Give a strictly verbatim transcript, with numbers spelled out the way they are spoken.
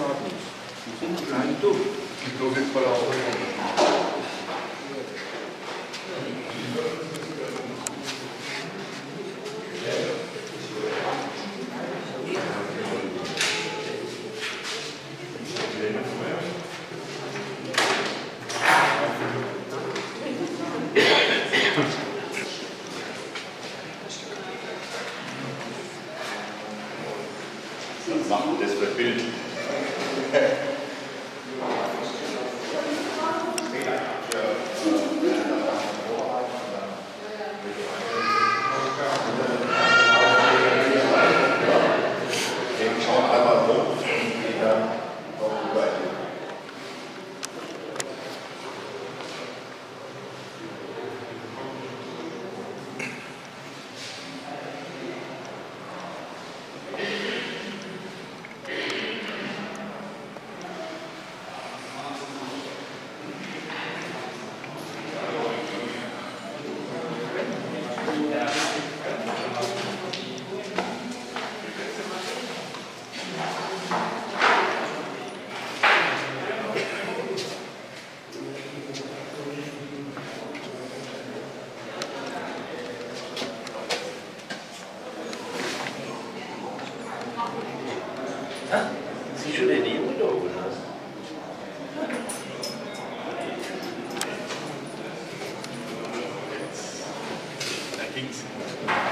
Ordnung. Sie sind klein durch. Die Blöcke voll auf. Machen das für Bild. Sie schon in die Hunde oben hast. Da ging's.